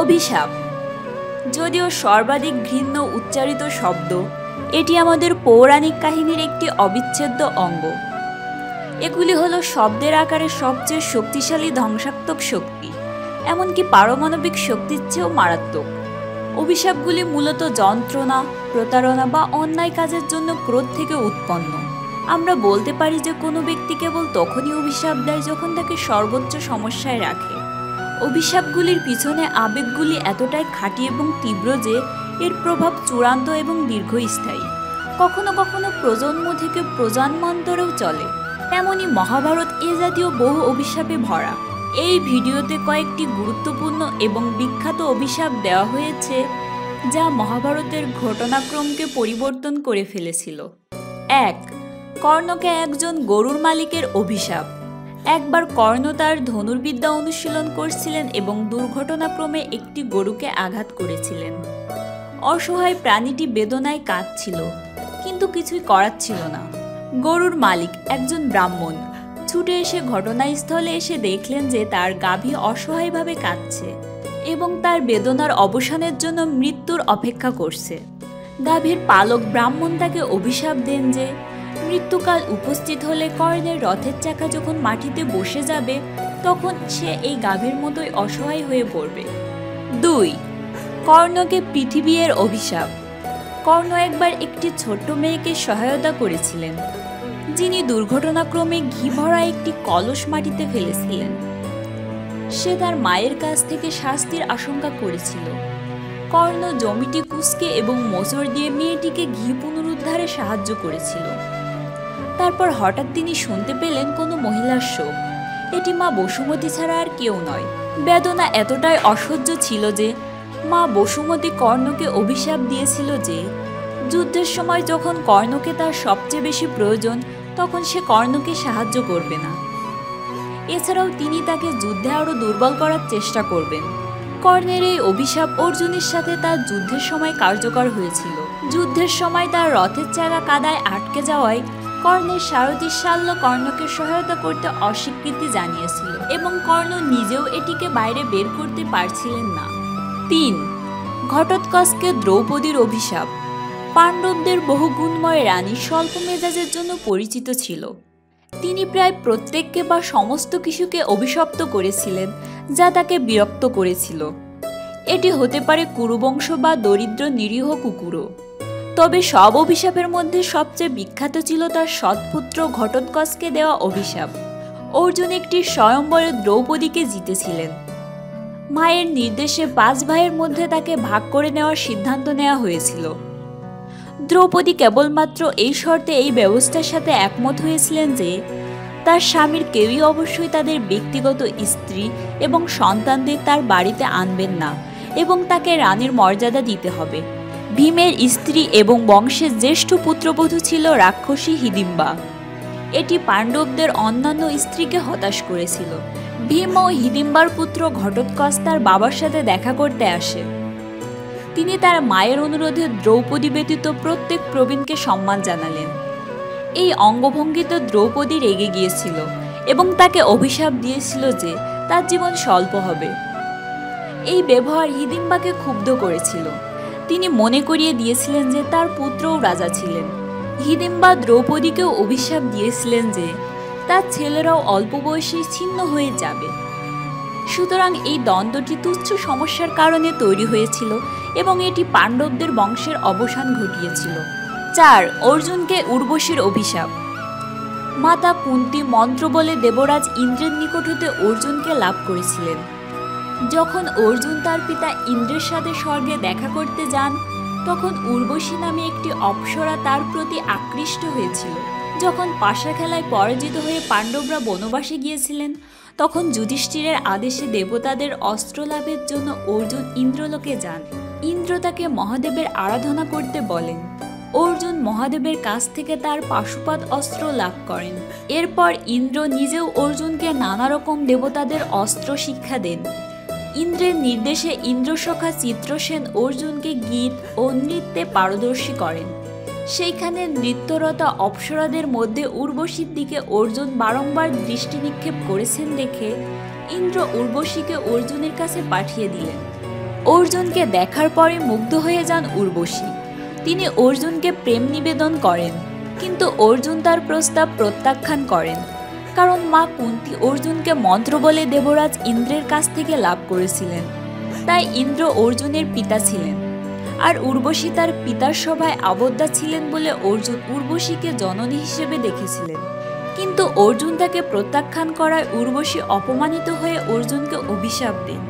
অভিশাপ যদিও সর্বাধিক ঘৃণ্য উচ্চারিত শব্দ, এটি আমাদের পৌরাণিক কাহিনীর একটি অবিচ্ছেদ্য অঙ্গ। এগুলি হলো শব্দের আকারে সবচেয়ে শক্তিশালী ধ্বংসাত্মক শক্তি, এমনকি পারমাণবিক শক্তির চেয়েও মারাত্মক। অভিশাপগুলি মূলত যন্ত্রণা, প্রতারণা বা অন্যায় কাজের জন্য ক্রোধ থেকে উৎপন্ন। আমরা বলতে পারি যে কোনো ব্যক্তি কেবল তখনই অভিশাপ দেয় যখন তাকে সর্বোচ্চ সমস্যায় রাখে। অভিশাপগুলির পিছনে আবেগগুলি এতটাই খাঁটি এবং তীব্র যে এর প্রভাব চূড়ান্ত এবং দীর্ঘস্থায়ী, কখনো কখনো প্রজন্ম থেকে প্রজন্মান্তরেও চলে। তেমনই মহাভারত এ জাতীয় বহু অভিশাপে ভরা। এই ভিডিওতে কয়েকটি গুরুত্বপূর্ণ এবং বিখ্যাত অভিশাপ দেওয়া হয়েছে যা মহাভারতের ঘটনাক্রমকে পরিবর্তন করে ফেলেছিল। ১. কর্ণকে একজন গরুর মালিকের অভিশাপ। একবার কর্ণ তার ধনুর্বিদ্যা অনুশীলন করছিলেন এবং দুর্ঘটনাক্রমে একটি গরুকে আঘাত করেছিলেন। অসহায় প্রাণীটি বেদনায় কাঁদছিল, কিন্তু কিছুই করার ছিল না। গরুর মালিক একজন ব্রাহ্মণ ছুটে এসে ঘটনাস্থলে এসে দেখলেন যে তার গাভী অসহায়ভাবে কাঁদছে এবং তার বেদনার অবসানের জন্য মৃত্যুর অপেক্ষা করছে। গাভীর পালক ব্রাহ্মণ তাকে অভিশাপ দেন যে মৃত্যুকাল উপস্থিত হলে কর্ণের রথের চাকা যখন মাটিতে বসে যাবে তখন সে এই গাভীর মতোই অসহায় হয়ে পড়বে। ২. কর্ণকে পৃথিবী এর অভিশাপ। কর্ণ একবার একটি ছোট্ট মেয়েকে সহায়তা করেছিলেন যিনি দুর্ঘটনাক্রমে ঘি ভরা একটি কলস মাটিতে ফেলেছিলেন। সে তার মায়ের কাছ থেকে শাস্তির আশঙ্কা করেছিল। কর্ণ জমিটি কুঁচকে এবং মোচড় দিয়ে মেয়েটিকে ঘি পুনরুদ্ধারে সাহায্য করেছিল। তারপর হঠাৎ তিনি শুনতে পেলেন কোনো মহিলার শোক। এটি মা বসুমতী ছাড়া আর কেউ নয়। বেদনা এতটাই অসহ্য ছিল যে মা বসুমতী কর্ণকে অভিশাপ দিয়েছিল যে যুদ্ধের সময় যখন কর্ণকে তার সবচেয়ে বেশি প্রয়োজন তখন সে কর্ণকে সাহায্য করবে না। এছাড়াও তিনি তাকে যুদ্ধে আরও দুর্বল করার চেষ্টা করবেন। কর্ণের এই অভিশাপ অর্জুনের সাথে তার যুদ্ধের সময় কার্যকর হয়েছিল। যুদ্ধের সময় তার রথের চাকা কাদায় আটকে যাওয়ায় কর্ণের সারথী শাল্য কর্ণকে সহায়তা করতে অস্বীকৃতি জানিয়েছিল এবং কর্ণ নিজেও এটিকে বাইরে বের করতে পারছিলেন না। ৩. ঘটোৎকচকে দ্রৌপদীর অভিশাপ। পাণ্ডবদের বহু গুণময় রানী স্বল্প মেজাজের জন্য পরিচিত ছিল। তিনি প্রায় প্রত্যেককে বা সমস্ত কিছুকে অভিশপ্ত করেছিলেন যা তাকে বিরক্ত করেছিল। এটি হতে পারে কুরুবংশ বা দরিদ্র নিরীহ কুকুরও। তবে সব অভিশাপের মধ্যে সবচেয়ে বিখ্যাত ছিল তার সৎপুত্র ঘটোৎকচকে দেওয়া অভিশাপ। অর্জুন একটি স্বয়ম্বরে দ্রৌপদীকে জিতেছিলেন। মায়ের নির্দেশে 5 ভাইয়ের মধ্যে তাকে ভাগ করে নেওয়ার সিদ্ধান্ত নেওয়া হয়েছিল। দ্রৌপদী কেবলমাত্র এই শর্তে এই ব্যবস্থার সাথে একমত হয়েছিলেন যে তার স্বামীর কেউই অবশ্যই তাদের ব্যক্তিগত স্ত্রী এবং সন্তানদের তার বাড়িতে আনবেন না এবং তাকে রানীর মর্যাদা দিতে হবে। ভীমের স্ত্রী এবং বংশের জ্যেষ্ঠ পুত্রবধূ ছিল রাক্ষসী হিদিম্বা। এটি পাণ্ডবদের অন্যান্য স্ত্রীকে হতাশ করেছিল। ভীম ও হিদিম্বার পুত্র ঘটোৎকচ তার বাবার সাথে দেখা করতে আসে। তিনি তার মায়ের অনুরোধে দ্রৌপদী ব্যতীত প্রত্যেক প্রবীণকে সম্মান জানালেন। এই অঙ্গভঙ্গিতে দ্রৌপদী রেগে গিয়েছিল এবং তাকে অভিশাপ দিয়েছিল যে তার জীবন স্বল্প হবে। এই ব্যবহার হিদিম্বাকে ক্ষুব্ধ করেছিল। তিনি মনে করিয়ে দিয়েছিলেন যে তার পুত্রও রাজা ছিলেন। হিদিম্বা দ্রৌপদীকেও অভিশাপ দিয়েছিলেন যে তার ছেলেরাও অল্প বয়সে ছিন্ন হয়ে যাবে। সুতরাং এই দ্বন্দ্বটি তুচ্ছ সমস্যার কারণে তৈরি হয়েছিল এবং এটি পাণ্ডবদের বংশের অবসান ঘটিয়েছিল। ৪. অর্জুনকে উর্বশীর অভিশাপ। মাতা কুন্তি মন্ত্রবলে দেবরাজ ইন্দ্রের নিকট হতে অর্জুনকে লাভ করেছিলেন। যখন অর্জুন তার পিতা ইন্দ্রের সাথে স্বর্গে দেখা করতে যান তখন উর্বশী নামে একটি অপ্সরা তার প্রতি আকৃষ্ট হয়েছিল। যখন পাশা খেলায় পরাজিত হয়ে পাণ্ডবরা বনবাসে গিয়েছিলেন তখন যুধিষ্ঠিরের আদেশে দেবতাদের অস্ত্র লাভের জন্য অর্জুন ইন্দ্রলোকে যান। ইন্দ্র তাকে মহাদেবের আরাধনা করতে বলেন। অর্জুন মহাদেবের কাছ থেকে তার পাশুপাত অস্ত্র লাভ করেন। এরপর ইন্দ্র নিজেও অর্জুনকে নানা রকম দেবতাদের অস্ত্র শিক্ষা দেন। ইন্দ্রের নির্দেশে ইন্দ্রসখা চিত্রসেন অর্জুনকে গীত ও নৃত্যে পারদর্শী করেন। সেইখানে নৃত্যরতা অপ্সরাদের মধ্যে উর্বশীর দিকে অর্জুন বারংবার দৃষ্টি নিক্ষেপ করেছেন দেখে ইন্দ্র উর্বশীকে অর্জুনের কাছে পাঠিয়ে দিলেন। अर्जुन के देखार पर मुग्ध हो जान उर्वशी। अर्जुन के प्रेम निवेदन करें किन्तु अर्जुन तार प्रस्ताव प्रत्याख्यान करें कारण माँ कुंती अर्जुन के मंत्र बोले देवराज इंद्रेर काछ थेके लाभ करेछिलेन ताई इंद्र अर्जुनेर पिता छिलेन और उर्वशी तार पितार सभाय आबद्धा छिलेन बोले अर्जुन उर्वशी के जननी हिसेबे देखेछिलेन किन्तु अर्जुन ताके प्रत्याख्यान कराय उर्वशी अपमानित हये अर्जुन के अभिशाप देन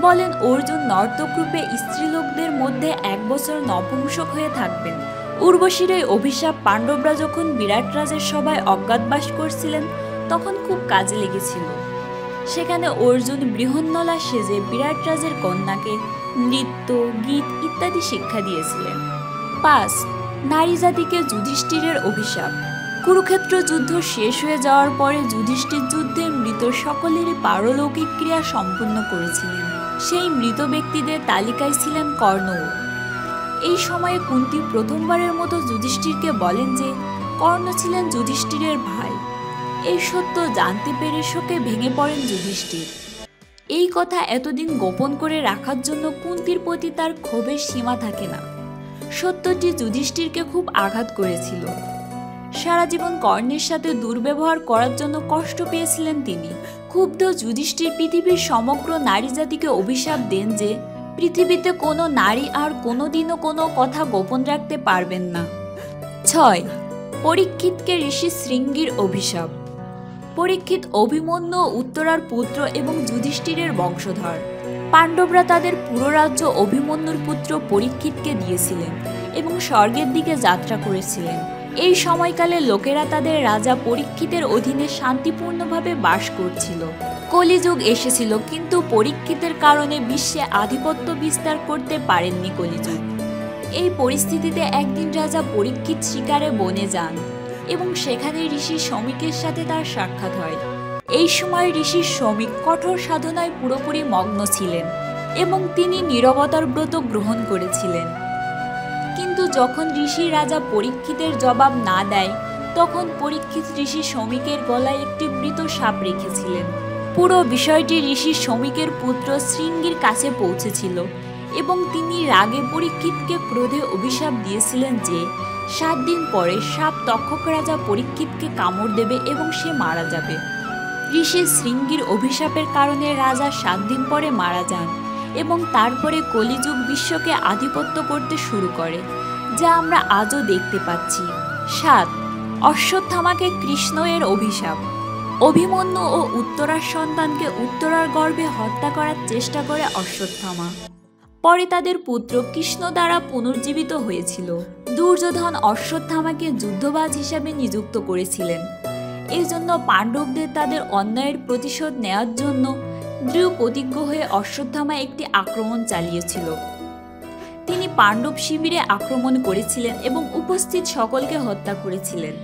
बोलेन अर्जुन नर्तक रूपे स्त्रीलोकदेर मध्य एक बछर नपुंसक हये थाकबेन। उर्वशीर अभिशाप पांडवरा जखन विराट राजेर सभाय अज्ञातवास करछिलेन तखन खूब काजे लेगेछिल। सेखाने अर्जुन बृहन्नला सेजे विराट राजेर कन्याके नृत्य गीत इत्यादि शिक्षा दिएछिलेन। 5 नारी जातिके युधिष्ठिरेर अभिशाप। कुरुक्षेत्र युद्ध शेष हये जाओयार परे युधिष्ठिर युद्धे मृत सकलेरई पारलौकिक क्रिया सम्पन्न करेछिलेन। सेई मृत व्यक्तिदेर तालिकाय छिलेन कर्णও। এই সময়ে কুন্তি প্রথমবারের মতো যুধিষ্ঠিরকে বলেন যে কর্ণ ছিলেন যুধিষ্ঠিরের ভাই। এই সত্য জানতে পেরে শোকে ভেঙে পড়েন যুধিষ্ঠির। এই কথা এতদিন গোপন করে রাখার জন্য কুন্তির প্রতি তার ক্ষোভের সীমা থাকে না। সত্যটি যুধিষ্ঠিরকে খুব আঘাত করেছিল। সারা জীবন কর্ণের সাথে দুর্ব্যবহার করার জন্য কষ্ট পেয়েছিলেন তিনি। ক্ষুব্ধ যুধিষ্ঠির পৃথিবীর সমগ্র নারী জাতিকে অভিশাপ দেন যে পৃথিবীতে কোনো নারী আর কোনোদিনও কোনো কথা গোপন রাখতে পারবেন না। 6 পরীক্ষিতকে ঋষি শৃঙ্গীর অভিশাপ। পরীক্ষিত অভিমন্যু উত্তরার পুত্র এবং যুধিষ্ঠিরের বংশধর। পাণ্ডবরা তাদের পুরো রাজ্য অভিমন্যুর পুত্র পরীক্ষিতকে দিয়েছিলেন এবং স্বর্গের দিকে যাত্রা করেছিলেন। এই সময়কালে লোকেরা তাদের রাজা পরীক্ষিতের অধীনে শান্তিপূর্ণভাবে বাস করছিল। কলিযুগ এসেছিল কিন্তু পরীক্ষিতের কারণে বিশ্বে আধিপত্য বিস্তার করতে পারেননি কলিযুগ। এই পরিস্থিতিতে একদিন রাজা পরীক্ষিত শিকারে বনে যান এবং সেখানে ঋষি শমিকের সাথে তার সাক্ষাৎ হয়। এই সময় ঋষি শমিক কঠোর সাধনায় পুরোপুরি মগ্ন ছিলেন এবং তিনি নীরবতার ব্রত গ্রহণ করেছিলেন। কিন্তু যখন ঋষি রাজা পরীক্ষিতের জবাব না দেয় তখন পরীক্ষিত ঋষি শমিকের গলায় একটি মৃত সাপ রেখেছিলেন। পুরো বিষয়টি ঋষি শমিকের পুত্র শৃঙ্গীর কাছে পৌঁছেছিল এবং তিনি রাগে পরীক্ষিতকে ক্রোধে অভিশাপ দিয়েছিলেন যে 7 দিন পরে সাপ তক্ষক রাজা পরীক্ষিতকে কামড় দেবে এবং সে মারা যাবে। ঋষি শৃঙ্গীর অভিশাপের কারণে রাজা 7 দিন পরে মারা যান এবং তারপরে কলিযুগ বিশ্বকে আধিপত্য করতে শুরু করে যা আমরা আজও দেখতে পাচ্ছি। 7 অশ্বত্থামাকে কৃষ্ণ এর অভিশাপ। অভিমন্যু ও উত্তরার সন্তানকে উত্তরার গর্ভে হত্যা করার চেষ্টা করে অশ্বত্থামা। পরে তাদের পুত্র কৃষ্ণ দ্বারা পুনর্জীবিত হয়েছিল। দুর্যোধন অশ্বত্থামাকে যুদ্ধবাজ হিসাবে নিযুক্ত করেছিলেন। এই জন্য পাণ্ডবদের তাদের অন্যায়ের প্রতিশোধ নেওয়ার জন্য দৃঢ় প্রতিজ্ঞ হয়ে অশ্বত্থামা একটি আক্রমণ চালিয়েছিল। তিনি পাণ্ডব শিবিরে আক্রমণ করেছিলেন এবং উপস্থিত সকলকে হত্যা করেছিলেন।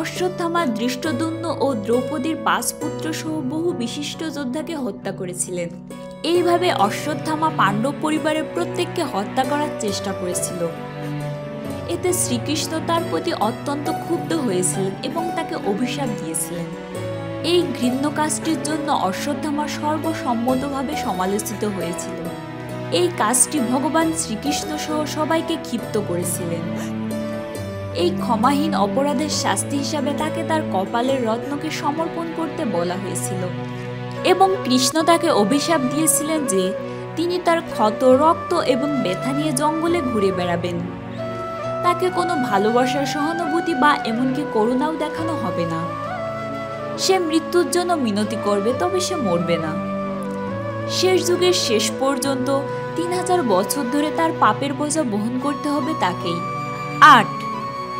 অশ্বত্থামা দৃষ্টদ্যুম্ন ও দ্রৌপদীর 5 পুত্র সহ বহু বিশিষ্ট যোদ্ধাকে হত্যা করেছিলেন। এইভাবে অশ্বত্থামা পাণ্ডব পরিবারের প্রত্যেককে হত্যা করার চেষ্টা করেছিল। এতে শ্রীকৃষ্ণ তার প্রতি অত্যন্ত ক্ষুব্ধ হয়েছিলেন এবং তাকে অভিশাপ দিয়েছিলেন। এই ঘৃণ্য কাজটির জন্য অশ্বত্থামা সর্বসম্মতভাবে সমালোচিত হয়েছিল। এই কাজটি ভগবান শ্রীকৃষ্ণ সহ সবাইকে ক্ষিপ্ত করেছিলেন। এই ক্ষমাহীন অপরাধের শাস্তি হিসাবে তাকে তার কপালের রত্নকে সমর্পণ করতে বলা হয়েছিল এবং কৃষ্ণ তাকে অভিশাপ দিয়েছিলেন যে তিনি তার ক্ষত রক্ত এবং ব্যথা নিয়ে জঙ্গলে ঘুরে বেড়াবেন। তাকে কোনো ভালোবাসা সহানুভূতি বা এমনকি করুণাও দেখানো হবে না। সে মৃত্যুর জন্য মিনতি করবে তবে সে মরবে না। শেষ যুগের শেষ পর্যন্ত 3000 বছর ধরে তার পাপের বোঝা বহন করতে হবে তাকেই। 8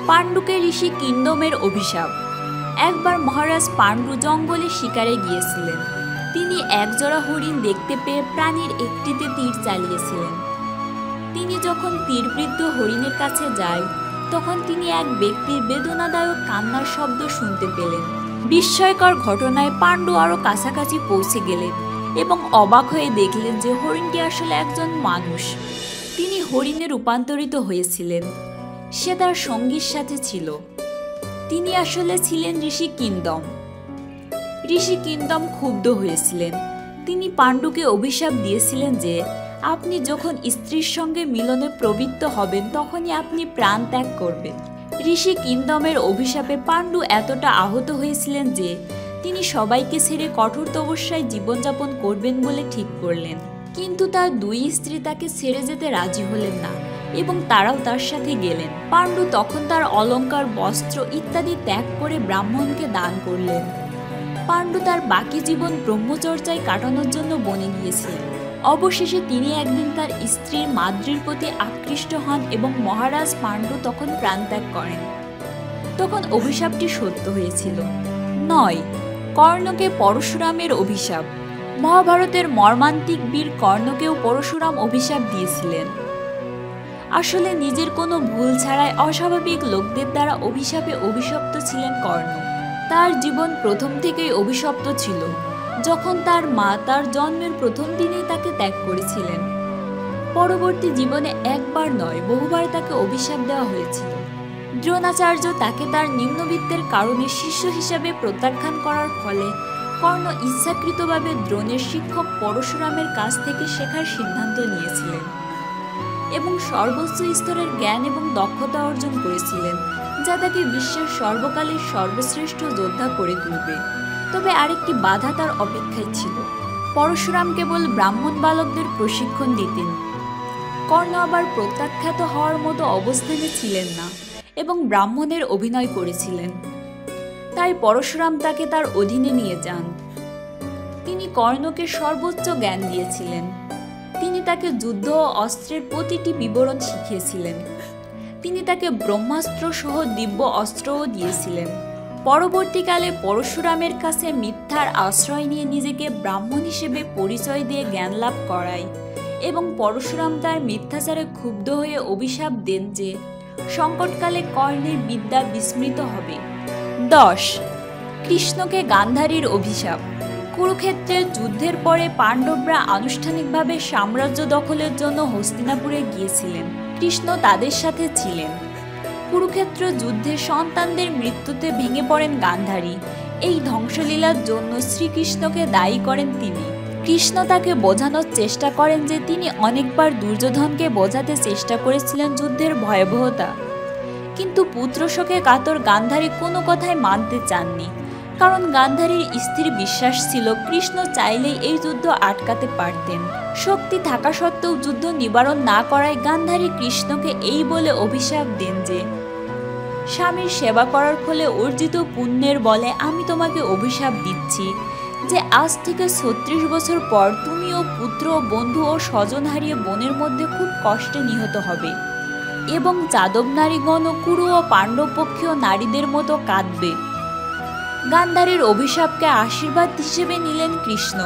পাণ্ডুকে ঋষি কিন্দমের অভিশাপ। একবার মহারাজ পাণ্ডু জঙ্গলে শিকারে গিয়েছিলেন। তিনি একজোড়া হরিণ দেখতে পেয়ে প্রাণীর একটিতে তীর চালিয়েছিলেন। তিনি যখন তীরবৃদ্ধ হরিণের কাছে যায় তখন তিনি এক ব্যক্তির বেদনাদায়ক কান্নার শব্দ শুনতে পেলেন। বিস্ময়কর ঘটনায় পাণ্ডু আরও কাছাকাছি পৌঁছে গেলেন এবং অবাক হয়ে দেখলেন যে হরিণটি আসলে একজন মানুষ। তিনি হরিণে রূপান্তরিত হয়েছিলেন। সে তার সঙ্গীর সাথে ছিল। তিনি আসলে ছিলেন ঋষি কিন্দম। ঋষি কিন্দম ক্ষুব্ধ হয়েছিলেন। তিনি পাণ্ডুকে অভিশাপ দিয়েছিলেন যে আপনি যখন স্ত্রীর সঙ্গে মিলনে প্রবৃত্ত হবেন তখনই আপনি প্রাণ ত্যাগ করবেন। ঋষি কিন্দমের অভিশাপে পাণ্ডু এতটা আহত হয়েছিলেন যে তিনি সবাইকে ছেড়ে কঠোর তপস্যায় জীবনযাপন করবেন বলে ঠিক করলেন, কিন্তু তার দুই স্ত্রী তাকে ছেড়ে যেতে রাজি হলেন না এবং তারাও তার সাথে গেলেন। পাণ্ডু তখন তার অলঙ্কার, বস্ত্র ইত্যাদি ত্যাগ করে ব্রাহ্মণকে দান করলেন। পাণ্ডু তার বাকি জীবন ব্রহ্মচর্যায় কাটানোর জন্য বনে গিয়েছিলেন। অবশেষে তিনি একদিন তার স্ত্রীর মাদ্রির প্রতি আকৃষ্ট হন এবং মহারাজ পাণ্ডু তখন প্রাণত্যাগ করেন। তখন অভিশাপটি সত্য হয়েছিল। ৯. কর্ণকে পরশুরামের অভিশাপ। মহাভারতের মর্মান্তিক বীর কর্ণকেও পরশুরাম অভিশাপ দিয়েছিলেন। আসলে নিজের কোনো ভুল ছাড়াই অস্বাভাবিক লোকদের দ্বারা অভিশাপে অভিশপ্ত ছিলেন কর্ণ। তার জীবন প্রথম থেকেই অভিশপ্ত ছিল, যখন তার মা তার জন্মের প্রথম দিনেই তাকে ত্যাগ করেছিলেন। পরবর্তী জীবনে একবার নয়, বহুবার তাকে অভিশাপ দেওয়া হয়েছিল। দ্রোণাচার্য তাকে তার নিম্নবিত্তের কারণে শিষ্য হিসাবে প্রত্যাখ্যান করার ফলে কর্ণ ইচ্ছাকৃতভাবে দ্রোণের শিক্ষক পরশুরামের কাছ থেকে শেখার সিদ্ধান্ত নিয়েছিলেন এবং সর্বোচ্চ স্তরের জ্ঞান এবং দক্ষতা অর্জন করেছিলেন, যা তাকে বিশ্বের সর্বকালের সর্বশ্রেষ্ঠ যোদ্ধা করে তুলবে। তবে আরেকটি বাধা তার অপেক্ষায় ছিল। পরশুরাম কেবল ব্রাহ্মণ বালকদের প্রশিক্ষণ দিতেন, কর্ণ আবার প্রত্যাখ্যাত হওয়ার মতো অবস্থানে ছিলেন না এবং ব্রাহ্মণের অভিনয় করেছিলেন। তাই পরশুরাম তাকে তার অধীনে নিয়ে যান। তিনি কর্ণকে সর্বোচ্চ জ্ঞান দিয়েছিলেন, তিনি তাকে যুদ্ধ ও অস্ত্রের প্রতিটি বিবরণ শিখিয়েছিলেন, তিনি তাকে ব্রহ্মাস্ত্র সহ দিব্য অস্ত্রও দিয়েছিলেন। পরবর্তীকালে পরশুরামের কাছে মিথ্যার আশ্রয় নিয়ে নিজেকে ব্রাহ্মণ হিসেবে পরিচয় দিয়ে জ্ঞান লাভ করায় এবং পরশুরাম তার মিথ্যাচারে ক্ষুব্ধ হয়ে অভিশাপ দেন যে সংকটকালে কর্ণের বিদ্যা বিস্মৃত হবে। ১০. কৃষ্ণকে গান্ধারীর অভিশাপ। কুরুক্ষেত্রের যুদ্ধের পরে পাণ্ডবরা আনুষ্ঠানিকভাবে সাম্রাজ্য দখলের জন্য হস্তিনাপুরে গিয়েছিলেন। কৃষ্ণ তাদের সাথে ছিলেন। কুরুক্ষেত্র যুদ্ধে সন্তানদের মৃত্যুতে ভেঙে পড়েন গান্ধারী। এই ধ্বংসলীলার জন্য শ্রীকৃষ্ণকে দায়ী করেন তিনি। কৃষ্ণ তাকে বোঝানোর চেষ্টা করেন যে তিনি অনেকবার দুর্যোধনকে বোঝাতে চেষ্টা করেছিলেন যুদ্ধের ভয়াবহতা, কিন্তু পুত্রশোকে কাতর গান্ধারী কোনো কথাই মানতে চাননি, কারণ গান্ধারীর স্থির বিশ্বাস ছিল কৃষ্ণ চাইলেই এই যুদ্ধ আটকাতে পারতেন। শক্তি থাকা সত্ত্বেও যুদ্ধ নিবারণ না করায় গান্ধারী কৃষ্ণকে এই বলে অভিশাপ দেন যে স্বামীর সেবা করার ফলে অর্জিত পুণ্যের বলে আমি তোমাকে অভিশাপ দিচ্ছি যে আজ থেকে ৩৬ বছর পর তুমি ও পুত্র, বন্ধু ও স্বজন হারিয়ে বনের মধ্যে খুব কষ্টে নিহত হবে এবং যাদব নারীগণ ও কুরু ও পাণ্ডবপক্ষীয় নারীদের মতো কাঁদবে। গান্ধারীর অভিশাপকে আশীর্বাদ হিসেবে নিলেন কৃষ্ণ,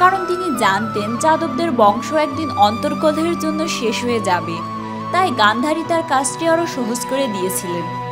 কারণ তিনি জানতেন যাদবদের বংশ একদিন অন্তর্কলহের জন্য শেষ হয়ে যাবে। তাই গান্ধারী তার কাজটি আরও সহজ করে দিয়েছিলেন।